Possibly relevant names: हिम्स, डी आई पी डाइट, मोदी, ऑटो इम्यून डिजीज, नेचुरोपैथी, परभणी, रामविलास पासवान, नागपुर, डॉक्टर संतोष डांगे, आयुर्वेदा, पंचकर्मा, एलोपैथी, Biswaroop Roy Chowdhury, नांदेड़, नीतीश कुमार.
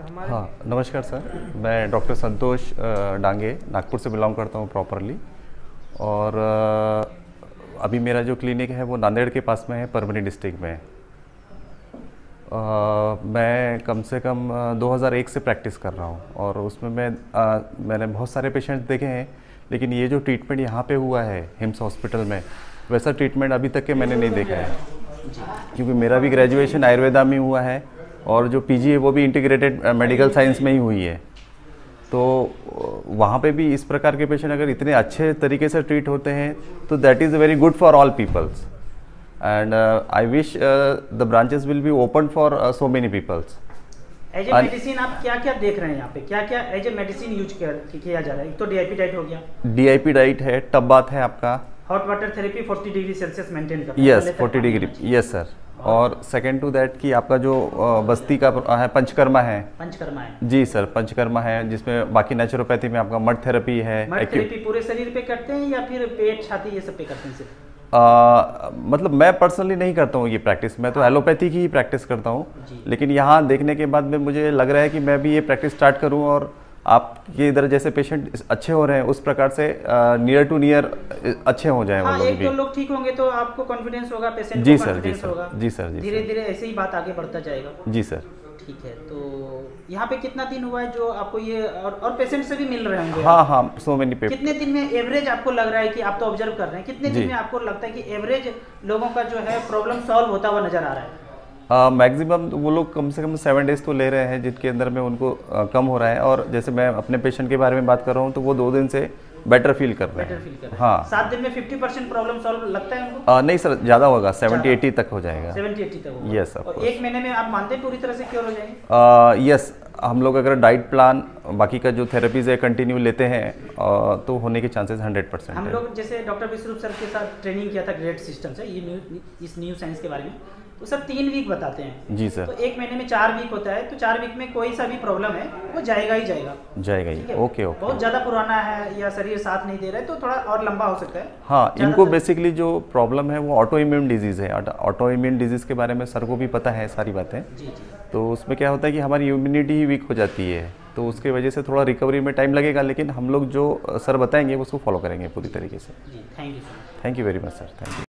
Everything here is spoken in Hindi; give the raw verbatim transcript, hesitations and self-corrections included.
हमारे हाँ नमस्कार सर, मैं डॉक्टर संतोष डांगे नागपुर से बिलोंग करता हूँ प्रॉपरली, और अभी मेरा जो क्लिनिक है वो नांदेड़ के पास में है, परभणी डिस्ट्रिक्ट में। आ, मैं कम से कम दो हज़ार एक से प्रैक्टिस कर रहा हूँ, और उसमें मैं आ, मैंने बहुत सारे पेशेंट्स देखे हैं, लेकिन ये जो ट्रीटमेंट यहाँ पे हुआ है हिम्स हॉस्पिटल में, वैसा ट्रीटमेंट अभी तक के मैंने नहीं देखा है, क्योंकि मेरा भी ग्रेजुएशन आयुर्वेदा में हुआ है और जो पीजी है वो भी इंटीग्रेटेड मेडिकल साइंस में ही हुई है। तो वहाँ पे भी इस प्रकार के पेशेंट अगर इतने अच्छे तरीके से ट्रीट होते हैं तो that is very good for all peoples, and I wish the branches will be open for so many peoples. As a medicine आप क्या क्या देख रहे हैं यहाँ पे, क्या क्या एज ए मेडिसिन यूज किया जा रहा है? एक तो डी आई पी डाइट हो गया, डी आई पी डाइट है, टब बाथ है आपका, हॉट वाटर थेरेपी चालीस डिग्री सेल्सियस मेंटेन करना, यस चालीस डिग्री, यस सर। और सेकेंड टू दैट कि आपका जो बस्ती का है पंचकर्मा है, पंचकर्मा है जी सर, पंचकर्मा है, जिसमें बाकी नेचुरोपैथी में आपका मड थेरेपी है। मड थेरेपी पूरे शरीर पे करते हैं या फिर पेट छाती ये सब पे करते हैं सिर्फ? आ, मतलब मैं पर्सनली नहीं करता हूँ ये प्रैक्टिस, मैं तो एलोपैथी की ही प्रैक्टिस करता हूँ, लेकिन यहाँ देखने के बाद में मुझे लग रहा है कि मैं भी ये प्रैक्टिस स्टार्ट करूँ, और आपके इधर जैसे पेशेंट अच्छे हो रहे हैं उस प्रकार से नियर टू नियर अच्छे हो जाएं। हाँ, एक दो लोग ठीक होंगे तो आपको कॉन्फिडेंस होगा, पेशेंट को कॉन्फिडेंस होगा। जी सर, जी सर, धीरे धीरे ऐसे ही बात आगे बढ़ता जाएगा। जी सर, ठीक है। तो यहाँ पे कितना दिन हुआ है जो आपको ये, और, और पेशेंट से भी मिल रहे होंगे? हाँ हाँ, सो मेनी पेशेंट। कितने दिन में एवरेज आपको लग रहा है कि आप तो ऑब्जर्व कर रहे हैं, कितने दिन में आपको लगता है कि एवरेज लोगों का जो है प्रॉब्लम सॉल्व होता हुआ नजर आ रहा है? मैक्सिमम uh, वो लोग कम से कम सेवन डेज तो ले रहे हैं जिनके अंदर में उनको uh, कम हो रहा है, और जैसे मैं अपने पेशेंट के बारे में बात कर रहा हूँ तो वो दो दिन से बेटर फील कर रहे हैं। हाँ, सात दिन में पचास परसेंट प्रॉब्लम सॉल्व लगता है उनको? uh, नहीं सर, ज़्यादा होगा, सत्तर अस्सी तक हो जाएगा, सत्तर अस्सी तक होगा। यस, और एक महीने में आप मानते हैं पूरी तरह से क्योर हो जाएंगे? यस, हम लोग अगर डाइट प्लान बाकी का जो थेरेपीज है कंटिन्यू लेते हैं तो होने के चांसेस हंड्रेड परसेंट। हम लोग जैसे डॉक्टर विश्वरूप सर के साथ ट्रेनिंग किया था ग्रेड सिस्टम से, ये इस न्यू साइंस के बारे में, तो सर तीन वीक बताते हैं। जी सर, तो एक महीने में चार वीक होता है, तो चार वीक में कोई सा भी प्रॉब्लम है वो जाएगा ही जाएगा, जाएगा ही। ओके ओके, बहुत ज़्यादा पुराना है या शरीर साथ नहीं दे रहा है तो थोड़ा और लंबा हो सकता है। हाँ, इनको बेसिकली जो प्रॉब्लम है वो ऑटो इम्यून डिजीज है। ऑटो इम्यून डिजीज के बारे में सर को भी पता है सारी बातें। जी जी, तो उसमें क्या होता है कि हमारी इम्यूनिटी ही वीक हो जाती है, तो उसके वजह से थोड़ा रिकवरी में टाइम लगेगा, लेकिन हम लोग जो सर बताएंगे उसको फॉलो करेंगे पूरी तरीके से। Thank you sir, thank you very much sir, thank you.